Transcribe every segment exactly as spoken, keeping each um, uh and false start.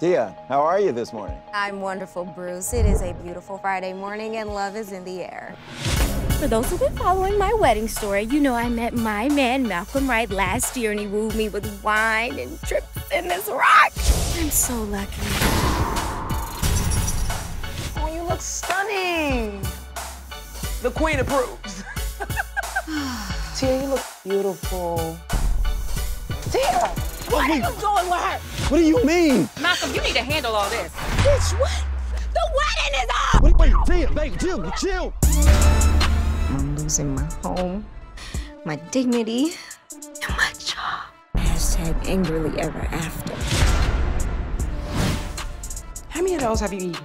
Tia, how are you this morning? I'm wonderful, Bruce. It is a beautiful Friday morning and love is in the air. For those who've been following my wedding story, you know I met my man, Malcolm Wright, last year, and he wooed me with wine and trips in this rock. I'm so lucky. Oh, you look stunning. The queen approves. Tia, you look beautiful. Tia, what are you doing with her? What do you mean? Malcolm, you need to handle all this. Bitch, what? The wedding is off! Wait, wait, Tia, baby, chill, chill. I'm losing my home, my dignity, and my job. Hashtag angrily ever after. How many of those have you eaten?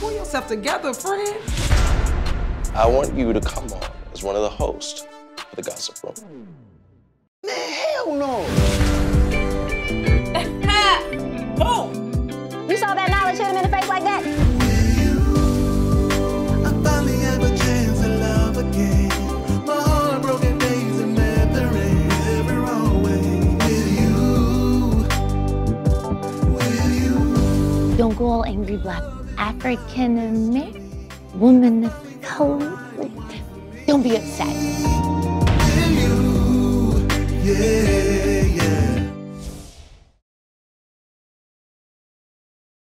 Pull yourself together, friend. I want you to come on as one of the hosts for The Gossip Room. Mm. Man, hell no! Oh! You saw that knowledge hit him in the face like that? Don't go all angry, black African-American woman of color. Don't be upset.